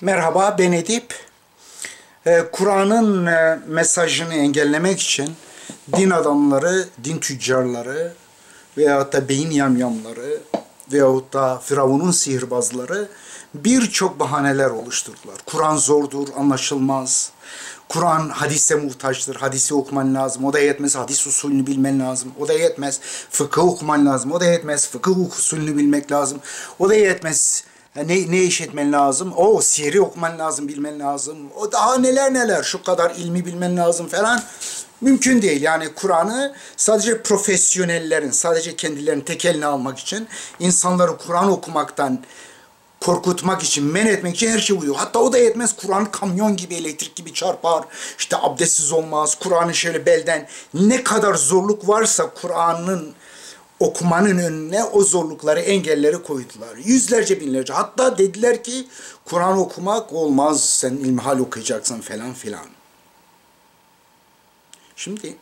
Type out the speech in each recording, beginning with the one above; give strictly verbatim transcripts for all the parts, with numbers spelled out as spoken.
merhaba ben Edip. Kur'an'ın mesajını engellemek için din adamları, din tüccarları veyahut da beyin yamyamları veyahut da Firavun'un sihirbazları birçok bahaneler oluşturdular. Kur'an zordur, anlaşılmaz. Kur'an hadise muhtaçtır, hadisi okuman lazım, o da yetmez, hadis usulünü bilmen lazım, o da yetmez, fıkıh okuman lazım, o da yetmez, fıkıh usulünü bilmek lazım, o da yetmez, ne, ne iş etmen lazım, o sihri okuman lazım, bilmen lazım, o daha neler neler, şu kadar ilmi bilmen lazım falan. Mümkün değil. Yani Kur'an'ı sadece profesyonellerin, sadece kendilerini tek eline almak için, insanları Kur'an okumaktan korkutmak için, men etmek için her şey uyuyor. Hatta o da yetmez. Kur'an kamyon gibi, elektrik gibi çarpar. İşte abdestsiz olmaz. Kur'an'ı şöyle belden, ne kadar zorluk varsa Kur'an'ın okumanın önüne o zorlukları, engelleri koydular. Yüzlerce, binlerce. Hatta dediler ki Kur'an okumak olmaz. Sen ilmihal okuyacaksın falan filan. Şimdi,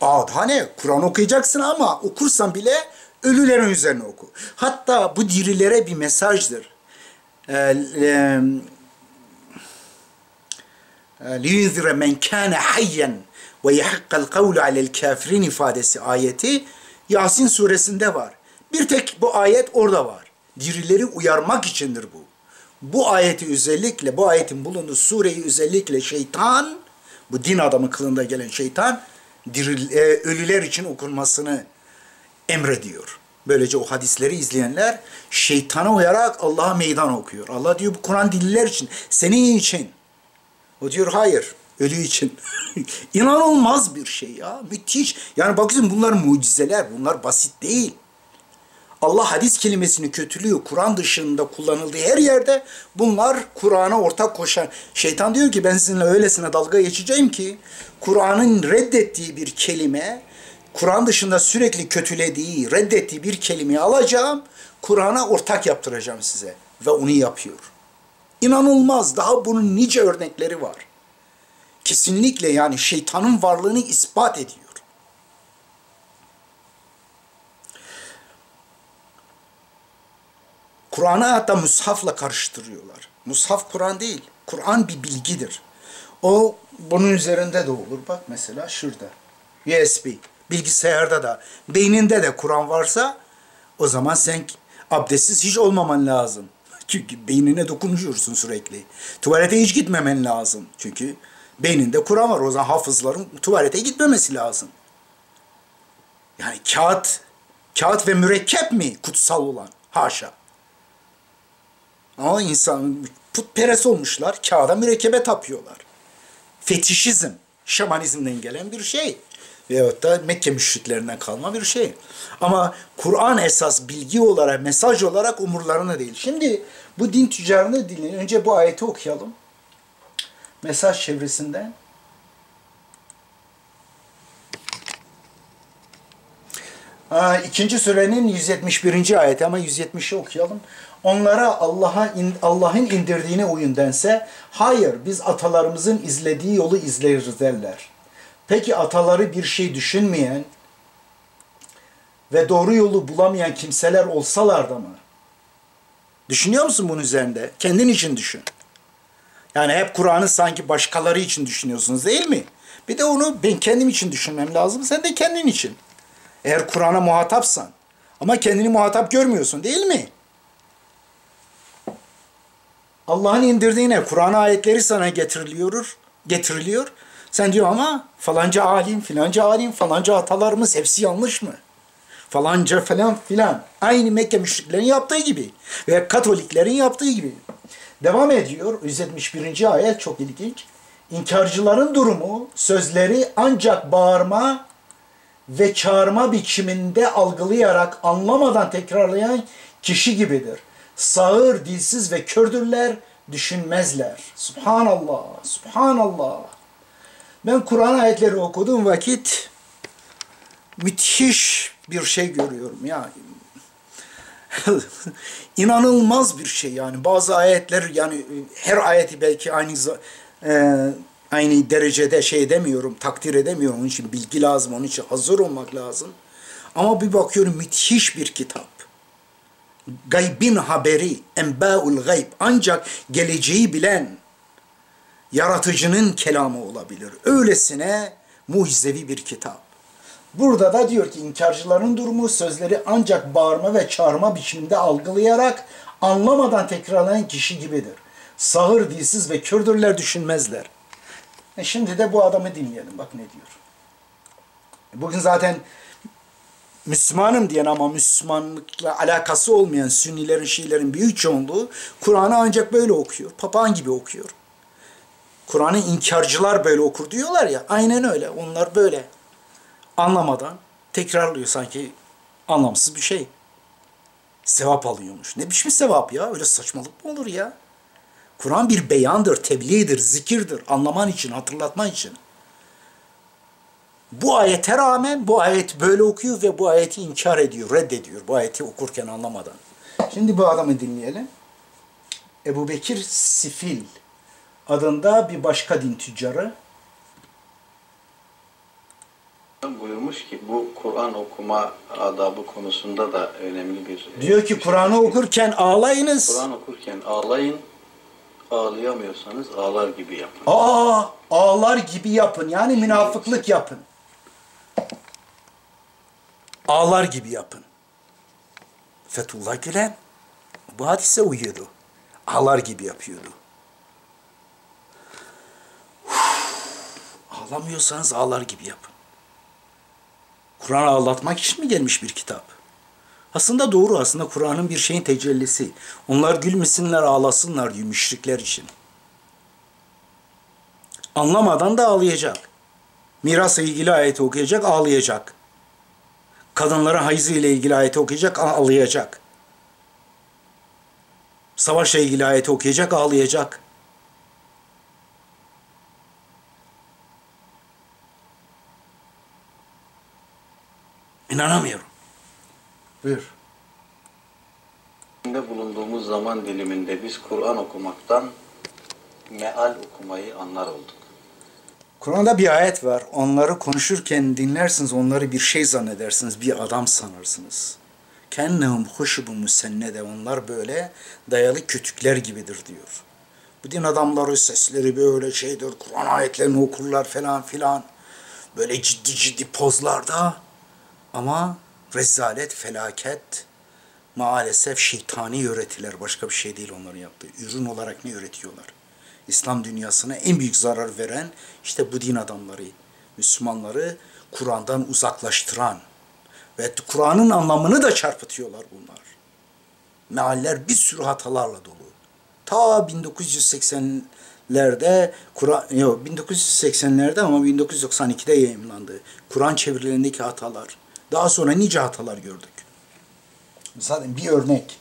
aa daha ne? Kur'an okuyacaksın ama okursan bile ölülerin üzerine oku. Hatta bu dirilere bir mesajdır. لِيُنْذِرَ مَنْ كَانَ حَيًّا وَيَحَقَّ الْقَوْلُ عَلَى الْكَافِرِينَ ifadesi ayeti Yasin suresinde var. Bir tek bu ayet orada var. Dirileri uyarmak içindir bu. Bu ayeti özellikle, bu ayetin bulunduğu sureyi özellikle şeytan, bu din adamı kılığında gelen şeytan, diril, e, ölüler için okunmasını emrediyor. Böylece o hadisleri izleyenler şeytana uyarak Allah'a meydan okuyor. Allah diyor bu Kur'an dililer için, senin için. O diyor hayır, ölü için. İnanılmaz bir şey ya, müthiş. Yani bakıyorsun bunlar mucizeler, bunlar basit değil. Allah hadis kelimesini kötülüyor. Kur'an dışında kullanıldığı her yerde bunlar Kur'an'a ortak koşan. Şeytan diyor ki ben sizinle öylesine dalga geçeceğim ki Kur'an'ın reddettiği bir kelime, Kur'an dışında sürekli kötülediği, reddettiği bir kelimeyi alacağım, Kur'an'a ortak yaptıracağım size. Ve onu yapıyor. İnanılmaz. Daha bunun nice örnekleri var. Kesinlikle yani şeytanın varlığını ispat ediyor. Kur'an'ı hatta mushafla karıştırıyorlar. Mushaf Kur'an değil. Kur'an bir bilgidir. O bunun üzerinde de olur. Bak mesela şurada. U S B. Bilgisayarda da. Beyninde de Kur'an varsa o zaman sen abdestsiz hiç olmaman lazım. Çünkü beynine dokunuşursun sürekli. Tuvalete hiç gitmemen lazım. Çünkü beyninde Kur'an var. O zaman hafızların tuvalete gitmemesi lazım. Yani kağıt, kağıt ve mürekkep mi kutsal olan? Haşa. Ama insan putperest olmuşlar, kağıda mürekkebe tapıyorlar. Fetişizm, şamanizmden gelen bir şey. Veyahut da Mekke müşriklerinden kalma bir şey. Ama Kur'an esas bilgi olarak, mesaj olarak umurlarına değil. Şimdi bu din tüccarını dinleyin. Önce bu ayeti okuyalım. Mesaj çevresinden. İkinci surenin yüz yetmiş birinci ayeti ama yüz yetmişi okuyalım. Onlara Allah'a in, Allah'ın indirdiğine uyun dense, hayır biz atalarımızın izlediği yolu izleriz derler. Peki ataları bir şey düşünmeyen ve doğru yolu bulamayan kimseler olsalar da mı? Düşünüyor musun bunun üzerinde? Kendin için düşün. Yani hep Kur'an'ı sanki başkaları için düşünüyorsunuz değil mi? Bir de onu ben kendim için düşünmem lazım, sen de kendin için. Eğer Kur'an'a muhatapsan ama kendini muhatap görmüyorsun değil mi? Allah'ın indirdiğine Kur'an ayetleri sana getiriliyor, getiriliyor. Sen diyor ama falanca alim, filanca alim, falanca atalarımız hepsi yanlış mı? Falanca falan filan. Aynı Mekke müşriklerin yaptığı gibi ve Katoliklerin yaptığı gibi. Devam ediyor yüz yetmiş birinci ayet çok ilginç. İnkarcıların durumu, sözleri ancak bağırma ve çağırma biçiminde algılayarak anlamadan tekrarlayan kişi gibidir. Sağır, dilsiz ve kördürler, düşünmezler. Subhanallah, subhanallah. Ben Kur'an ayetleri okuduğum vakit müthiş bir şey görüyorum ya. İnanılmaz bir şey yani. Bazı ayetler yani her ayeti belki aynı e, aynı derecede şey edemiyorum, takdir edemiyorum. Onun için bilgi lazım, onun için hazır olmak lazım. Ama bir bakıyorum müthiş bir kitap. gaybin haberi, enbâul gayb, ancak geleceği bilen yaratıcının kelamı olabilir. Öylesine mucizevi bir kitap. Burada da diyor ki inkarcıların durumu sözleri ancak bağırma ve çağırma biçiminde algılayarak anlamadan tekrarlayan kişi gibidir. Sağır, dilsiz ve kördürler, düşünmezler. E şimdi de bu adamı dinleyelim. Bak ne diyor. Bugün zaten Müslümanım diyen ama Müslümanlıkla alakası olmayan Sünnilerin, Şiilerin büyük çoğunluğu Kur'an'ı ancak böyle okuyor. Papağan gibi okuyor. Kur'an'ı inkarcılar böyle okur diyorlar ya. Aynen öyle. Onlar böyle anlamadan tekrarlıyor, sanki anlamsız bir şey. Sevap alıyormuş. Ne biçim sevap ya? Öyle saçmalık mı olur ya? Kur'an bir beyandır, tebliğdir, zikirdir. Anlaman için, hatırlatman için. Bu ayete rağmen bu ayet böyle okuyor ve bu ayeti inkar ediyor, reddediyor. Bu ayeti okurken anlamadan. Şimdi bu adamı dinleyelim. Ebubekir Sifil adında bir başka din tüccarı. Buyurmuş ki bu Kur'an okuma adabı konusunda da önemli bir... Diyor ki Kur'an'ı okurken ağlayınız. Kur'an okurken ağlayın. Ağlayamıyorsanız ağlar gibi yapın. Aa, ağlar gibi yapın. Yani münafıklık yapın. Ağlar gibi yapın. Fethullah Gülen bu hadise uyuyordu. Ağlar gibi yapıyordu. Ağlamıyorsanız ağlar gibi yapın. Kur'an'ı ağlatmak için mi gelmiş bir kitap? Aslında doğru, aslında Kur'an'ın bir şeyin tecellisi. Onlar gülmesinler, ağlasınlar diyor müşrikler için. Anlamadan da ağlayacak. Mirasla ilgili ayeti okuyacak, ağlayacak. Kadınlara hayzı ile ilgili ayeti okuyacak, ağlayacak. Savaşla ilgili ayeti okuyacak, ağlayacak. İnanamıyorum. Buyur. Bulunduğumuz zaman diliminde biz Kur'an okumaktan meal okumayı anlar olduk. Kur'an'da bir ayet var. Onları konuşurken dinlersiniz, onları bir şey zannedersiniz, bir adam sanırsınız. Kennehum huşubun musennede, onlar böyle dayalı kütükler gibidir diyor. Bu din adamları sesleri böyle şeydir, Kur'an ayetlerini okurlar falan filan. Böyle ciddi ciddi pozlarda ama rezalet, felaket, maalesef şeytani öğretiler. Başka bir şey değil onların yaptığı. Ürün olarak ne öğretiyorlar? İslam dünyasına en büyük zarar veren, işte bu din adamları, Müslümanları Kur'an'dan uzaklaştıran ve Kur'an'ın anlamını da çarpıtıyorlar bunlar. Mealler bir sürü hatalarla dolu. Ta bin dokuz yüz seksenlerde, Kur'an, yok bin dokuz yüz seksenlerde ama bin dokuz yüz doksan ikide yayımlandı. Kur'an çevirilerindeki hatalar. Daha sonra nice hatalar gördük. Zaten bir örnek.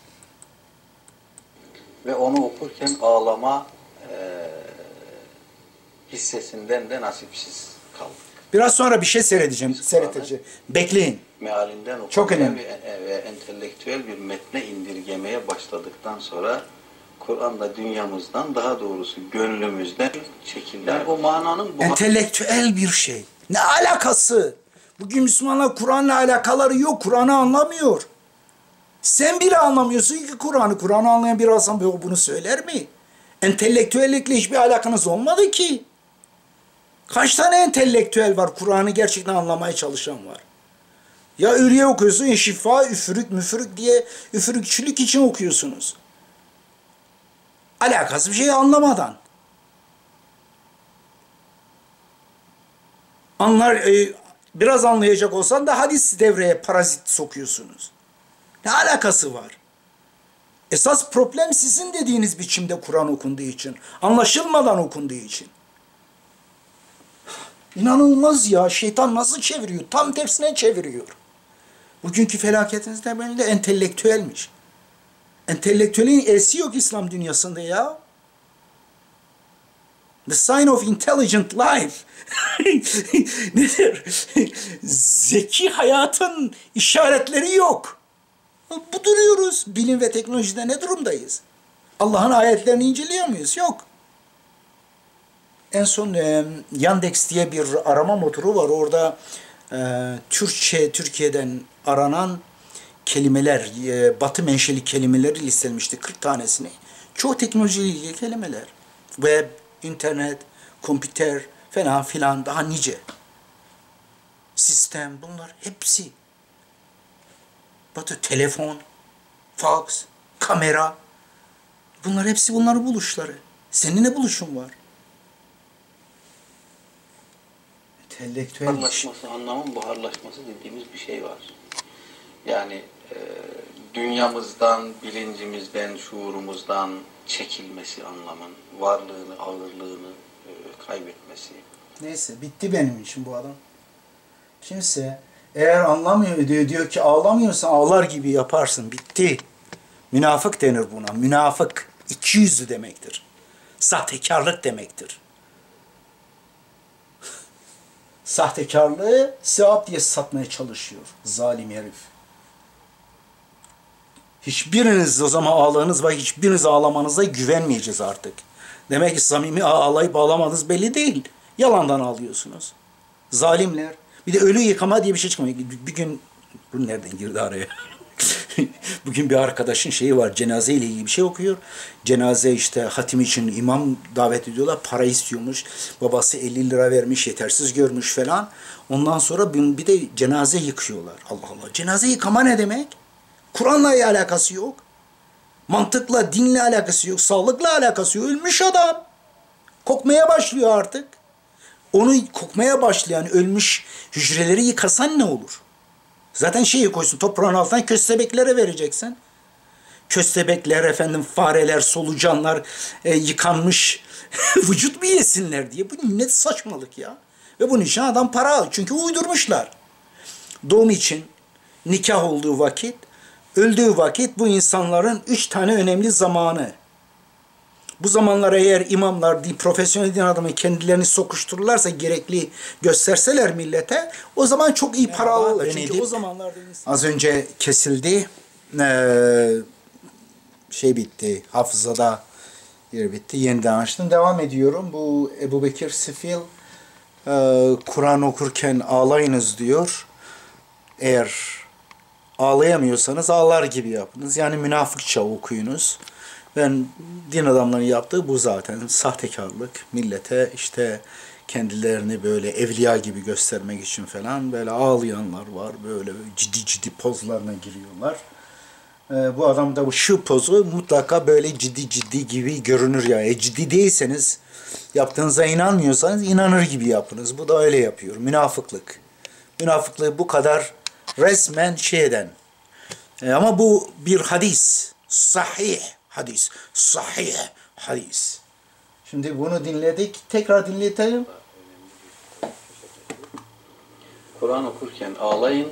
Ve onu okurken ağlama e, hissesinden de nasipsiz kaldık. Biraz sonra bir şey seyredeceğim. Seyredeceğim. Bekleyin. Mealinden okumaya çok önemli. Ve, ve entelektüel bir metne indirgemeye başladıktan sonra Kur'an'da dünyamızdan, daha doğrusu gönlümüzden çekilen o mananın... Bu entelektüel bir şey. Ne alakası? Bugün Müslümanlar Kur'an'la alakaları yok. Kur'an'ı anlamıyor. Sen bile anlamıyorsun ki Kur'an'ı. Kur'an'ı anlayan bir insan bunu söyler mi? Entelektüellikle hiçbir alakanız olmadı ki. Kaç tane entelektüel var Kur'an'ı gerçekten anlamaya çalışan var. Ya Ürye okuyorsun ya Şifa, üfürük müfürük diye üfürükçülük için okuyorsunuz. Alakası bir şeyi anlamadan. Anlar... E, Biraz anlayacak olsan da hadis devreye parazit sokuyorsunuz. Ne alakası var? Esas problem sizin dediğiniz biçimde Kur'an okunduğu için. Anlaşılmadan okunduğu için. İnanılmaz ya. Şeytan nasıl çeviriyor? Tam tersine çeviriyor. Bugünkü felaketinizde böyle de entelektüelmiş. Entelektüelin elsi yok İslam dünyasında ya. The sign of intelligent life. Nedir? Zeki hayatın işaretleri yok. Bu duruyoruz. Bilim ve teknolojide ne durumdayız? Allah'ın ayetlerini inceliyor muyuz? Yok. En son e, Yandex diye bir arama motoru var. Orada e, Türkçe Türkiye'den aranan kelimeler, e, batı menşeli kelimeleri listelenmişti, kırk tanesini. Çoğu teknolojiyle ilgili kelimeler. Web, internet, kompüter, fena filan, daha nice. Sistem, bunlar hepsi. Batı, telefon, fax, kamera. Bunlar hepsi bunların buluşları. Senin ne buluşun var? Entelektüel buharlaşması, anlamın buharlaşması dediğimiz bir şey var. Yani e, dünyamızdan, bilincimizden, şuurumuzdan çekilmesi anlamın, varlığını, ağırlığını e, kaybetmesi. Neyse, bitti benim için bu adam. Kimse eğer anlamıyor diyor, diyor ki ağlamıyorsan ağlar gibi yaparsın, bitti. Münafık denir buna. Münafık iki yüzlü demektir. Sahtekarlık demektir. Sahtekarlığı sevap diye satmaya çalışıyor zalim herif. Hiçbiriniz o zaman ağlığınız var, hiçbiriniz ağlamanıza güvenmeyeceğiz artık. Demek ki samimi ağlayıp ağlamadığınız belli değil. Yalandan ağlıyorsunuz. Zalimler. Bir de ölü yıkama diye bir şey çıkmıyor. Bir gün, bu nereden girdi araya? Bugün bir arkadaşın şeyi var, cenaze ile ilgili bir şey okuyor. Cenaze işte hatim için imam davet ediyorlar, para istiyormuş. Babası elli lira vermiş, yetersiz görmüş falan. Ondan sonra bir de cenaze yıkıyorlar. Allah Allah, cenaze yıkama ne demek? Kur'an'la alakası yok. Mantıkla, dinle alakası yok. Sağlıkla alakası yok. Ölmüş adam. Kokmaya başlıyor artık. Onu kokmaya başlayan ölmüş hücreleri yıkasan ne olur? Zaten şeyi koysun, toprağın altından köstebeklere vereceksin. Köstebekler, efendim fareler, solucanlar, e, yıkanmış vücut mu yesinler diye. Bu ne saçmalık ya. Ve bunun için adam para alıyor. Çünkü uydurmuşlar. Doğum için, nikah olduğu vakit, öldüğü vakit bu insanların üç tane önemli zamanı. Bu zamanlara eğer imamlar, din, profesyonel din adamı kendilerini sokuştururlarsa, gerekli gösterseler millete, o zaman çok iyi para alırlar. Çünkü o zamanlarda az önce kesildi, ee, şey bitti, hafızada yer bitti, yeniden açtım. Devam ediyorum. Bu Ebubekir Sifil, e, Kur'an okurken ağlayınız diyor. Eğer ağlayamıyorsanız ağlar gibi yapınız. Yani münafıkça okuyunuz. Ben din adamlarının yaptığı bu zaten. Sahtekarlık, millete işte kendilerini böyle evliya gibi göstermek için falan böyle ağlayanlar var. Böyle ciddi ciddi pozlarına giriyorlar. Ee, bu adam da bu şu pozu mutlaka böyle ciddi ciddi gibi görünür ya. E, ciddi değilseniz, yaptığınıza inanmıyorsanız inanır gibi yapınız. Bu da öyle yapıyor. Münafıklık. Münafıklığı bu kadar resmen şey eden. E, ama bu bir hadis. Sahih. Hadis. Sahih. Hadis. Şimdi bunu dinledik. Tekrar dinletelim. Kur'an okurken ağlayın.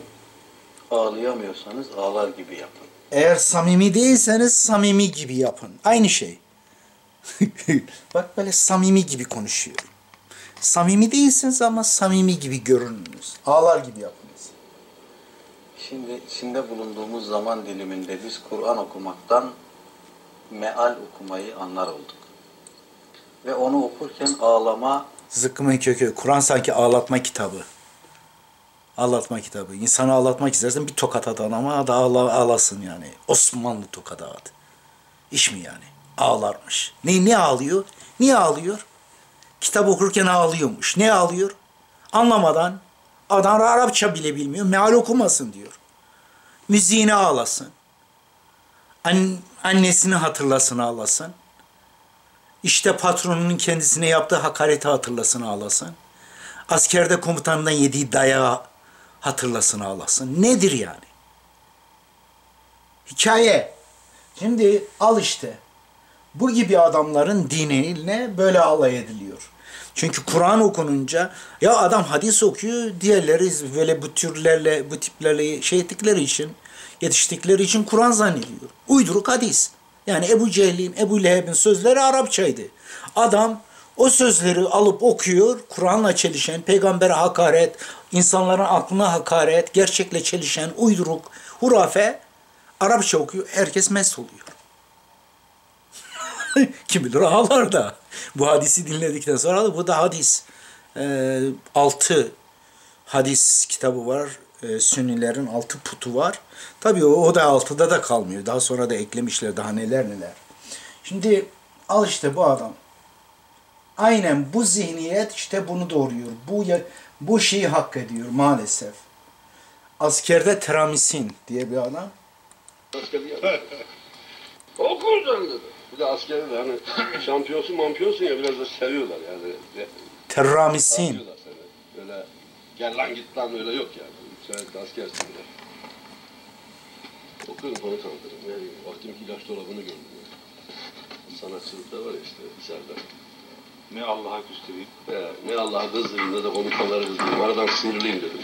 Ağlayamıyorsanız ağlar gibi yapın. Eğer samimi değilseniz samimi gibi yapın. Aynı şey. Bak böyle samimi gibi konuşuyor. Samimi değilsiniz ama samimi gibi görününüz. Ağlar gibi yapınız. Şimdi içinde bulunduğumuz zaman diliminde biz Kur'an okumaktan meal okumayı anlar olduk. Ve onu okurken ağlama... Zıkkımın kökü. Kur'an sanki ağlatma kitabı. Ağlatma kitabı. İnsanı ağlatmak istersen bir tokat at ama da ağla, ağlasın yani. Osmanlı tokadı at. İş mi yani? Ağlarmış. Ne, ne ağlıyor? Niye ağlıyor? Kitap okurken ağlıyormuş. Ne ağlıyor? Anlamadan. Adam Arapça bile bilmiyor. Meal okumasın diyor. Müziğine ağlasın. An annesini hatırlasın, ağlasın. İşte patronunun kendisine yaptığı hakareti hatırlasın, ağlasın. Askerde komutanından yediği dayağı hatırlasın, ağlasın. Nedir yani? Hikaye. Şimdi al işte. Bu gibi adamların diniyle böyle alay ediliyor. Çünkü Kur'an okununca ya adam hadis okuyor, diğerleri böyle bu türlerle, bu tiplerle şey ettikleri için, yetiştikleri için Kur'an zannediyor. Uyduruk hadis. Yani Ebu Cehil'in, Ebu Leheb'in sözleri Arapçaydı. Adam o sözleri alıp okuyor, Kur'an'la çelişen, peygambere hakaret, insanların aklına hakaret, gerçekle çelişen, uyduruk, hurafe, Arapça okuyor, herkes mest oluyor. Kim bilir ağlar da. Bu hadisi dinledikten sonra da bu da hadis. E, altı hadis kitabı var. e, Sünnilerin altı putu var. Tabii o, o da altıda da kalmıyor. Daha sonra da eklemişler daha neler neler. Şimdi al işte bu adam. Aynen bu zihniyet işte bunu doğuruyor. Bu bu şeyi hak ediyor maalesef. Askerde Terramisin diye bir adam. O kurdandı. Bir de askerde de hani şampiyonsun mampiyonsun ya biraz da seviyorlar yani. Terramisin. Öyle gel lan git lan öyle yok yani. Sen de askersin de. Okuyorum onu kandırdım. Yani vaktimki ilaç dolabını gördüm. Yani. Sanatçılıkta var işte dışarıda. Ne Allah'a küstüreyim. Ne Allah'a kızdırayım ne de komutanlara kızdırayım. Aradan sinirliyim dedim.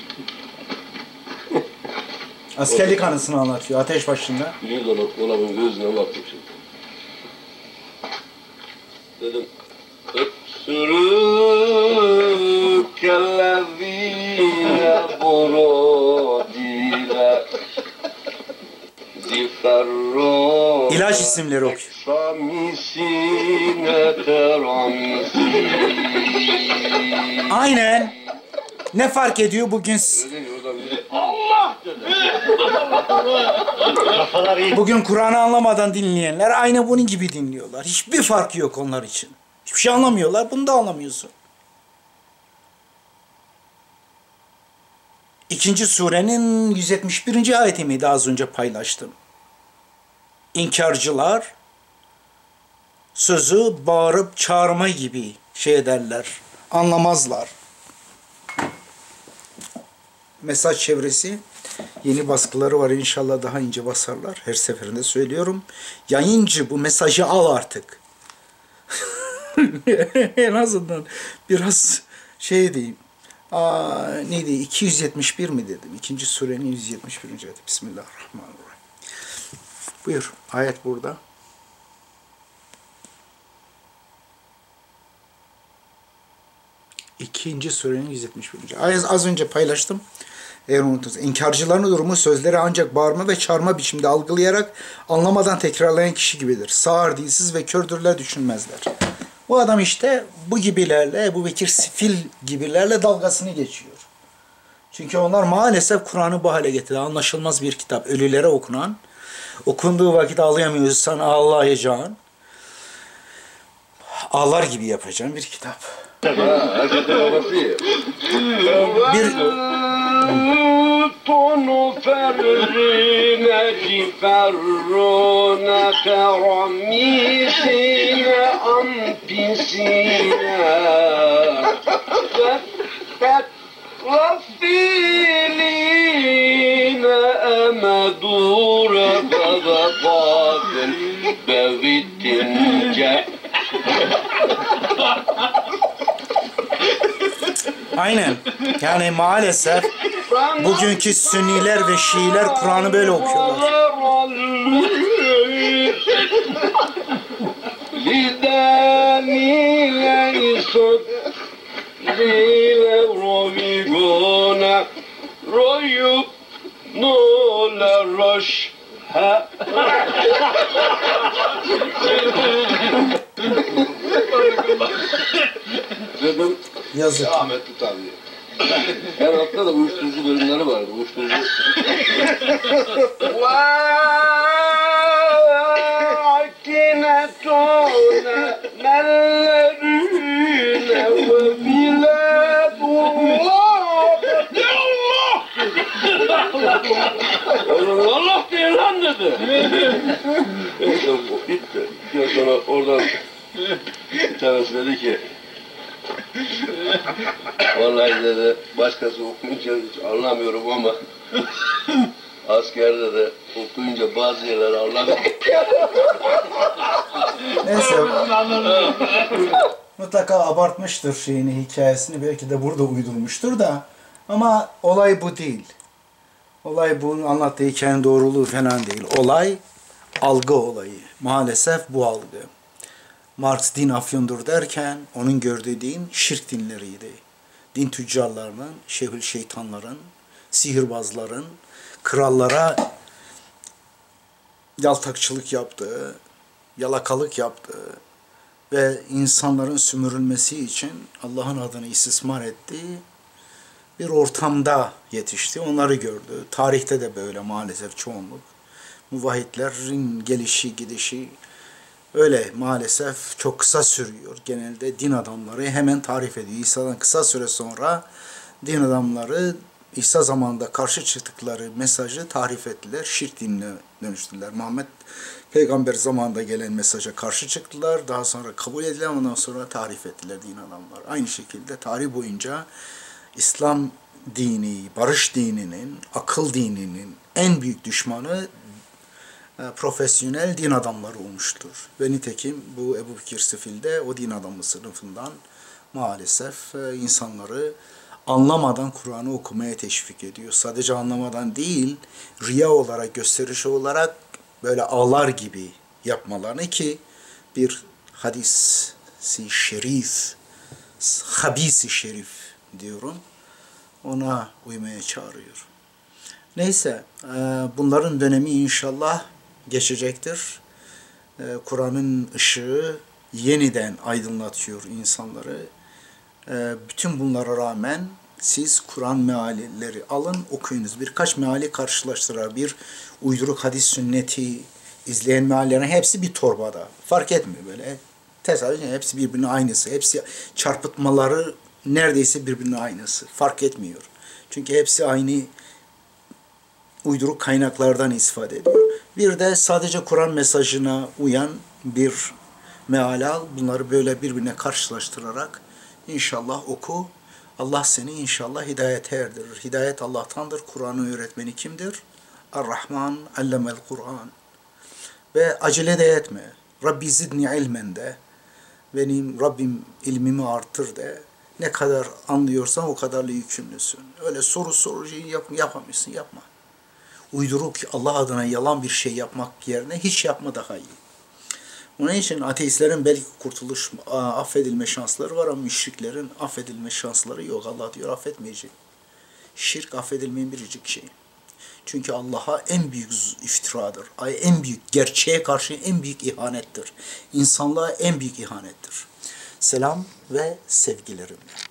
Askerlik anısını anlatıyor ateş başında. Bir dolabın gözüne baktım şimdi. Dedim öksürük kellezine borodile ziferro ilaç isimleri okuyor. Aynen. Ne fark ediyor bugün? Allah! Bugün Kur'an'ı anlamadan dinleyenler aynı bunun gibi dinliyorlar. Hiçbir farkı yok onlar için. Hiçbir şey anlamıyorlar, bunu da anlamıyorsun. İkinci surenin yüz yetmiş birinci ayeti miydi az önce paylaştım? İnkarcılar sözü bağırıp çağırma gibi şey ederler, anlamazlar. Mesaj çevresi, yeni baskıları var inşallah daha ince basarlar. Her seferinde söylüyorum. Yayıncı bu mesajı al artık. En azından biraz şey diyeyim. Aa, neydi? iki yüz yetmiş bir mi dedim? İkinci surenin yüz yetmiş birinci ayeti. Bismillahirrahmanirrahim. Buyur. Ayet burada. İkinci surenin yüz yetmiş birinci ayet. Az önce paylaştım. Eğer unutursanız. İnkarcıların durumu sözleri ancak bağırma ve çağırma biçimde algılayarak anlamadan tekrarlayan kişi gibidir. Sağır, dilsiz ve kördürler, düşünmezler. Bu adam işte bu gibilerle, Ebubekir Sifil gibilerle dalgasını geçiyor. Çünkü onlar maalesef Kur'an'ı bu hale getirdi. Anlaşılmaz bir kitap. Ölülere okunan, okunduğu vakit ağlayamıyorsan ağlayacağın, ağlar gibi yapacağın bir kitap. Bir tonu ferrine ciferrune teramisine ampisine rafiline emedure bebebadın bevitince. Aynen. Yani maalesef bugünkü Sünniler ve Şiiler Kur'an'ı böyle okuyorlar. Yazık. Ahmetli tabii. Her hafta da uyuşturucu bölümleri vardı. Uyuşturucu. Allah diye lan dedi. Bitti. Biraz sonra oradan bir tanesi dedi ki vallahi dedi, başkası okuyunca hiç anlamıyorum ama askerde de okuyunca bazı yerleri anlamıyorum. Neyse. Mutlaka abartmıştır şeyini, hikayesini. Belki de burada uydurmuştur da. Ama olay bu değil. Olay bunun anlattığı hikayenin doğruluğu falan değil. Olay algı olayı. Maalesef bu algı. Marx din afyondur derken onun gördüğü din şirk dinleriydi. Din tüccarlarının, şehül şeytanların, sihirbazların, krallara yaltakçılık yaptığı, yalakalık yaptığı ve insanların sömürülmesi için Allah'ın adını istismar ettiği bir ortamda yetişti, onları gördü. Tarihte de böyle maalesef çoğunluk. Muvahhidlerin gelişi gidişi öyle maalesef çok kısa sürüyor. Genelde din adamları hemen tarif ediyor. İsa'dan kısa süre sonra din adamları İsa zamanında karşı çıktıkları mesajı tarif ettiler. Şirk dinine dönüştüler. Muhammed Peygamber zamanında gelen mesaja karşı çıktılar. Daha sonra kabul edilen, ondan sonra tarif ettiler din adamları. Aynı şekilde tarih boyunca İslam dini, barış dininin, akıl dininin en büyük düşmanı profesyonel din adamları olmuştur. Ve nitekim bu Ebubekir Sifil de o din adamı sınıfından maalesef insanları anlamadan Kur'an'ı okumaya teşvik ediyor. Sadece anlamadan değil, riya olarak, gösteriş olarak böyle ağlar gibi yapmalarını, ki bir hadis-i şerif, habis-i şerif diyorum, ona uymaya çağırıyor. Neyse, bunların dönemi inşallah geçecektir. Kur'an'ın ışığı yeniden aydınlatıyor insanları. Bütün bunlara rağmen siz Kur'an mealleri alın, okuyunuz. Birkaç meali karşılaştırar. Bir uyduruk hadis sünneti izleyen meallerin hepsi bir torbada. Fark etmiyor böyle. Tesadüfen hepsi birbirine aynısı. Hepsi çarpıtmaları neredeyse birbirine aynısı. Fark etmiyor. Çünkü hepsi aynı uyduruk kaynaklardan istifade ediyor. Bir de sadece Kur'an mesajına uyan bir meal al. Bunları böyle birbirine karşılaştırarak İnşallah oku. Allah seni inşallah hidayete erdirir. Hidayet Allah'tandır. Kur'an'ın öğretmeni kimdir? Er-Rahman, allemel Kur'an. Ve acele de etme. Rabbi zidni ilmen de. Benim Rabbim ilmimi artır de. Ne kadar anlıyorsan o kadarla yükümlüsün. Öyle soru soru yap yapamıyorsun. Yapma. Uyduruk, Allah adına yalan bir şey yapmak yerine hiç yapma daha iyi. Onun için ateistlerin belki kurtuluş, affedilme şansları var ama müşriklerin affedilme şansları yok. Allah diyor affetmeyecek. Şirk affedilmeyen biricik şey. Çünkü Allah'a en büyük iftiradır. En büyük, gerçeğe karşı en büyük ihanettir. İnsanlığa en büyük ihanettir. Selam ve sevgilerimle.